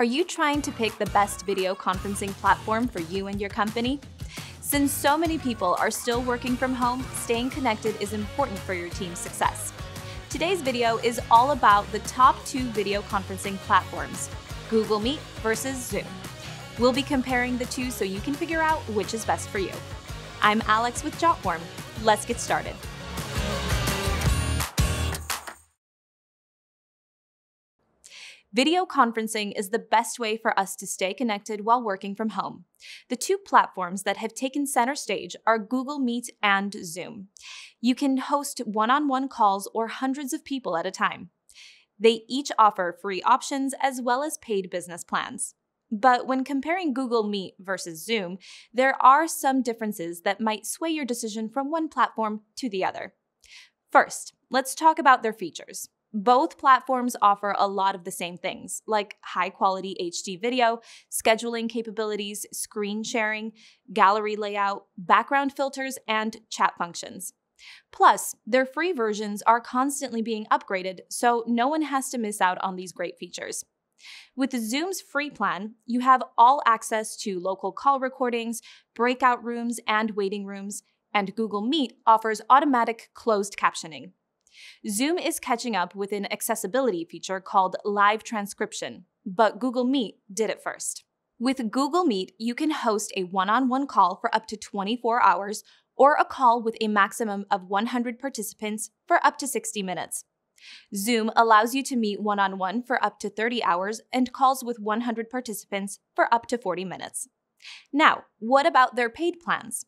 Are you trying to pick the best video conferencing platform for you and your company? Since so many people are still working from home, staying connected is important for your team's success. Today's video is all about the top 2 video conferencing platforms, Google Meet versus Zoom. We'll be comparing the two so you can figure out which is best for you. I'm Alex with Jotform. Let's get started. Video conferencing is the best way for us to stay connected while working from home. The two platforms that have taken center stage are Google Meet and Zoom. You can host one-on-one calls or hundreds of people at a time. They each offer free options as well as paid business plans. But when comparing Google Meet versus Zoom, there are some differences that might sway your decision from one platform to the other. First, let's talk about their features. Both platforms offer a lot of the same things, like high-quality HD video, scheduling capabilities, screen sharing, gallery layout, background filters, and chat functions. Plus, their free versions are constantly being upgraded, so no one has to miss out on these great features. With Zoom's free plan, you have all access to local call recordings, breakout rooms, and waiting rooms, and Google Meet offers automatic closed captioning. Zoom is catching up with an accessibility feature called live transcription, but Google Meet did it first. With Google Meet, you can host a one-on-one call for up to 24 hours or a call with a maximum of 100 participants for up to 60 minutes. Zoom allows you to meet one-on-one for up to 30 hours and calls with 100 participants for up to 40 minutes. Now, what about their paid plans?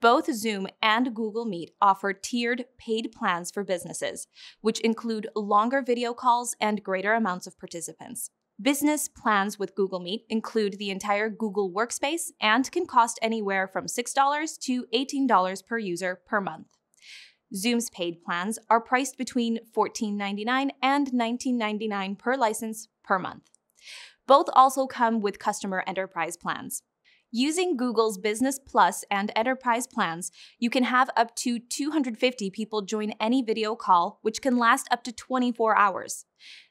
Both Zoom and Google Meet offer tiered paid plans for businesses, which include longer video calls and greater amounts of participants. Business plans with Google Meet include the entire Google Workspace and can cost anywhere from $6 to $18 per user per month. Zoom's paid plans are priced between $14.99 and $19.99 per license per month. Both also come with customer enterprise plans. Using Google's Business Plus and Enterprise plans, you can have up to 250 people join any video call, which can last up to 24 hours.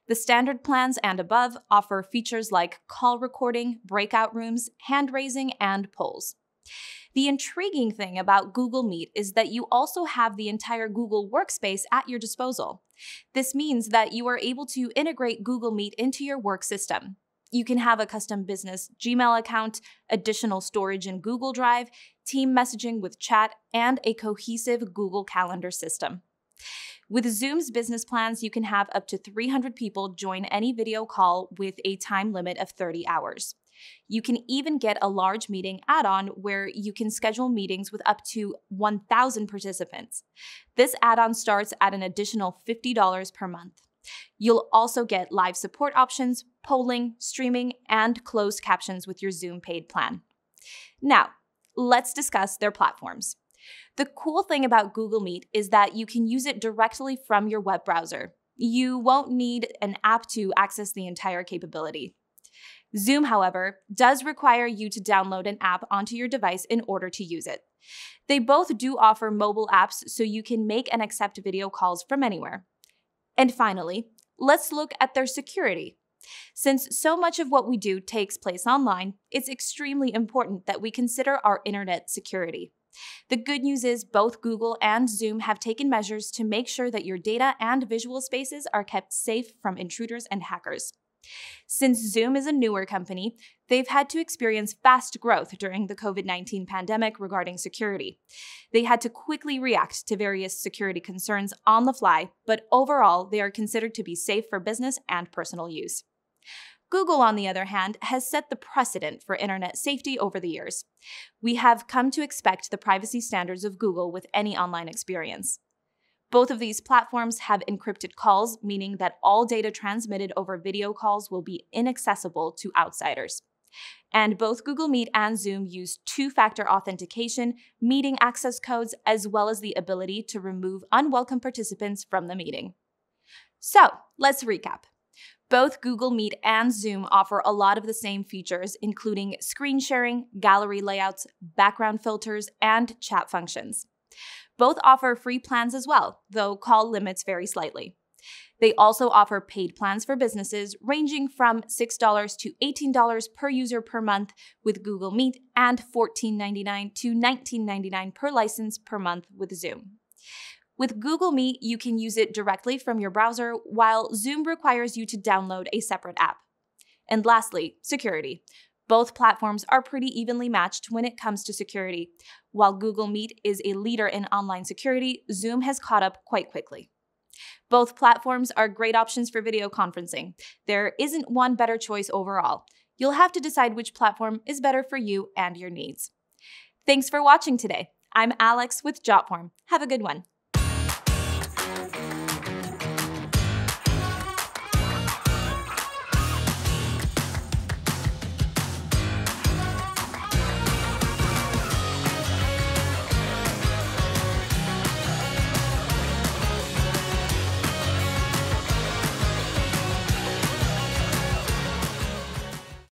The standard plans and above offer features like call recording, breakout rooms, hand raising, and polls. The intriguing thing about Google Meet is that you also have the entire Google Workspace at your disposal. This means that you are able to integrate Google Meet into your work system. You can have a custom business Gmail account, additional storage in Google Drive, team messaging with chat, and a cohesive Google Calendar system. With Zoom's business plans, you can have up to 300 people join any video call with a time limit of 30 hours. You can even get a large meeting add-on where you can schedule meetings with up to 1,000 participants. This add-on starts at an additional $50 per month. You'll also get live support options, polling, streaming, and closed captions with your Zoom paid plan. Now, let's discuss their platforms. The cool thing about Google Meet is that you can use it directly from your web browser. You won't need an app to access the entire capability. Zoom, however, does require you to download an app onto your device in order to use it. They both do offer mobile apps so you can make and accept video calls from anywhere. And finally, let's look at their security. Since so much of what we do takes place online, it's extremely important that we consider our internet security. The good news is both Google and Zoom have taken measures to make sure that your data and visual spaces are kept safe from intruders and hackers. Since Zoom is a newer company, they've had to experience fast growth during the COVID-19 pandemic regarding security. They had to quickly react to various security concerns on the fly, but overall, they are considered to be safe for business and personal use. Google, on the other hand, has set the precedent for internet safety over the years. We have come to expect the privacy standards of Google with any online experience. Both of these platforms have encrypted calls, meaning that all data transmitted over video calls will be inaccessible to outsiders. And both Google Meet and Zoom use two-factor authentication, meeting access codes, as well as the ability to remove unwelcome participants from the meeting. So, let's recap. Both Google Meet and Zoom offer a lot of the same features, including screen sharing, gallery layouts, background filters, and chat functions. Both offer free plans as well, though call limits vary slightly. They also offer paid plans for businesses ranging from $6 to $18 per user per month with Google Meet and $14.99 to $19.99 per license per month with Zoom. With Google Meet, you can use it directly from your browser, while Zoom requires you to download a separate app. And lastly, security. Both platforms are pretty evenly matched when it comes to security. While Google Meet is a leader in online security, Zoom has caught up quite quickly. Both platforms are great options for video conferencing. There isn't one better choice overall. You'll have to decide which platform is better for you and your needs. Thanks for watching today. I'm Alex with Jotform. Have a good one.